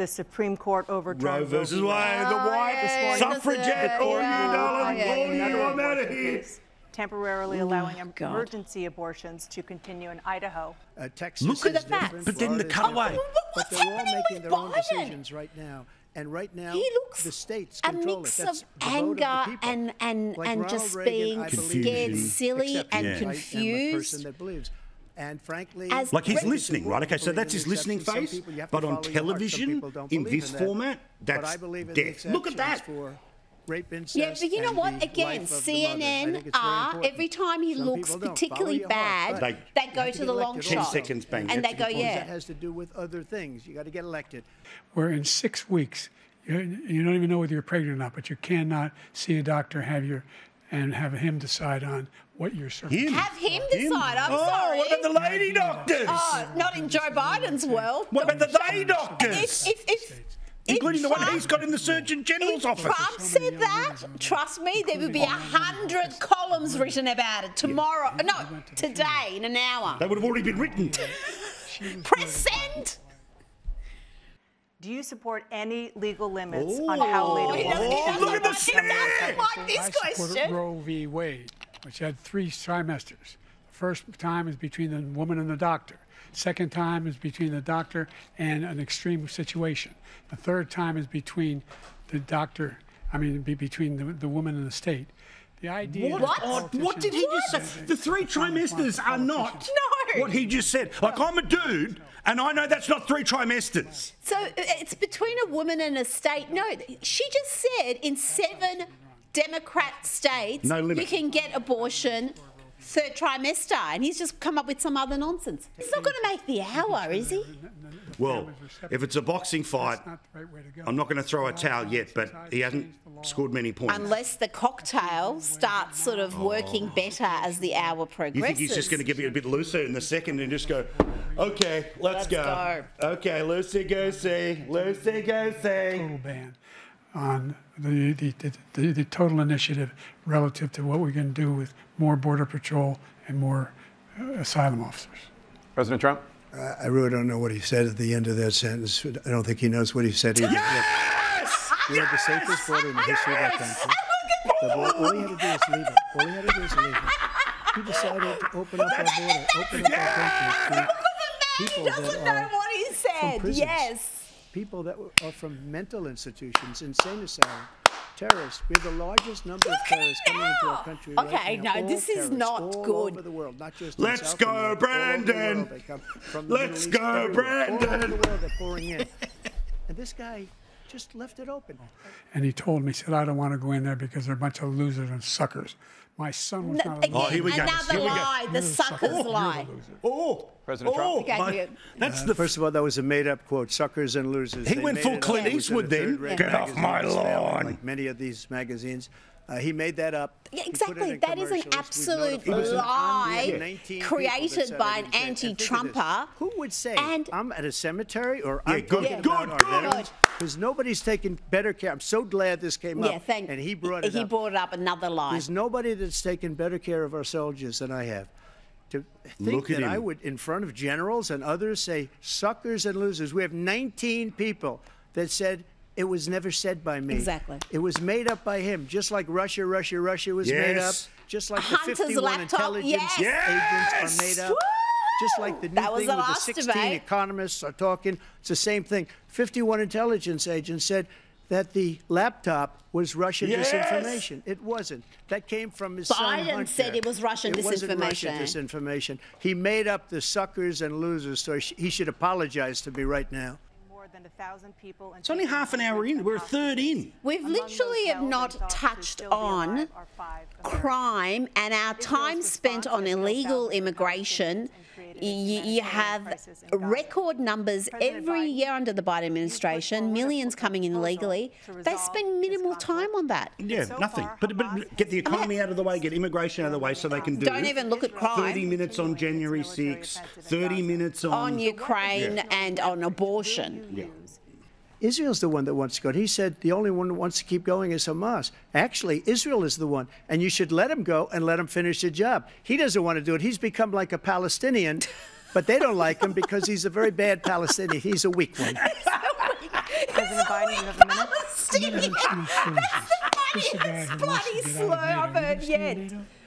the Supreme Court overturned Roe v. Wade, the white suffragette order, temporarily allowing emergency abortions to continue in Idaho. Texas look at the facts. But then the cutaway. But they're all making their own decisions right now. And right now, he looks the states control a mix it. That's of anger of and like and just Reagan, being scared, silly, and confused. And frankly, as like he's listening, right? Okay, so that's his listening face. But on television, in this format, that's death. Look at that. Rape, yeah, but you know what? Again, CNN are, every time he looks particularly bad, they go to the long shot. 10 seconds, bang. And they go, yeah. That has to do with other things. You got to get elected. We're in 6 weeks. You don't even know whether you're pregnant or not, but you cannot see a doctor and have him decide on what your circumstances are. Have him decide? I'm sorry. What about the lady doctors? Oh, not in Joe Biden's world. What about the lady doctors? Including Trump, the one he's got in the Surgeon General's office. If Trump said that, trust me, there would be 100 columns written about it tomorrow. Yeah. No, today, in an hour. They would have already been written. Press send. Do you support any legal limits on how late abortion? Look at the sneer! I supported Roe v. Wade, which had 3 trimesters. The first time is between the woman and the doctor. Second time is between the doctor and an extreme situation. The third time is between the doctor, between the woman and the state. The idea. What did he just say? The 3 trimesters are not what he just said. Like, I'm a dude, and I know that's not 3 trimesters. So it's between a woman and a state. No, she just said in 7 Democrat states, no limit. You can get abortion 3rd trimester, and he's just come up with some other nonsense. He's not going to make the hour, is he? Well, if it's a boxing fight, I'm not going to throw a towel yet, but he hasn't scored many points. Unless the cocktail starts sort of working better as the hour progresses. You think he's just going to get a bit looser in the second and just go, okay, let's go. Okay, Lucy, go see. Lucy, go see. Total ban on the total initiative relative to what we're going to do with more border patrol and more asylum officers. President Trump? I really don't know what he said at the end of that sentence. I don't think he knows what he said either. Yes! We have the safest border in the history of our country. All we had to do is leave it. All we had to do is leave it. He decided to open up our border, open up our country. People doesn't know what he said. Yes. People that are from mental institutions, insane asylum, terrorists. We have the largest number of terrorists coming into our country. Okay, right now. No, this is not good. All over the world, not just let's go, Brandon. Let's go, Brandon. And this guy just left it open. And he told me, he said, I don't want to go in there because they're a bunch of losers and suckers. My son was not a loser. Another lie. The suckers lie. President Trump. Okay, that's the first of all, that was a made-up quote. Suckers and losers. He went full Clint Eastwood then. Get off my lawn. Like many of these magazines. He made that up. Yeah, exactly. That is an absolute lie created by an anti-Trumper. Who would say, I'm at a cemetery or I'm talking about our veterans? Because nobody's taken better care. I'm so glad this came up. Yeah, thank you. And he brought it up. He brought up another lie. There's nobody that's taken better care of our soldiers than I have. To think that I would, in front of generals and others, say suckers and losers. We have 19 people that said, it was never said by me. Exactly. It was made up by him, just like Russia was made up, just like Hunter's the 51 intelligence agents are made up, just like the new thing with the 16 economists are talking. It's the same thing. 51 intelligence agents said that the laptop was Russian disinformation. It wasn't. That came from his son, Hunter. Biden said it was Russian disinformation. It wasn't Russian disinformation. He made up the suckers and losers, so he should apologize to me right now. Than 1,000 people. It's only half an hour in. We're a third in. We've literally have not touched on crime and our time spent on illegal immigration. You have record numbers every year under the Biden administration, millions coming in illegally. They spend minimal time on that. Yeah, nothing. But get the economy out of the way, get immigration out of the way so they can do. Don't even look at crime. 30 minutes on January 6th, 30 minutes on Ukraine and on abortion. Yeah. Israel's the one that wants to go. He said the only one that wants to keep going is Hamas. Actually, Israel is the one, and you should let him go and let him finish the job. He doesn't want to do it. He's become like a Palestinian, but they don't like him because he's a very bad Palestinian. He's a weak one. President Biden, you have a minute? Palestinian. That's the funniest slur I've heard yet.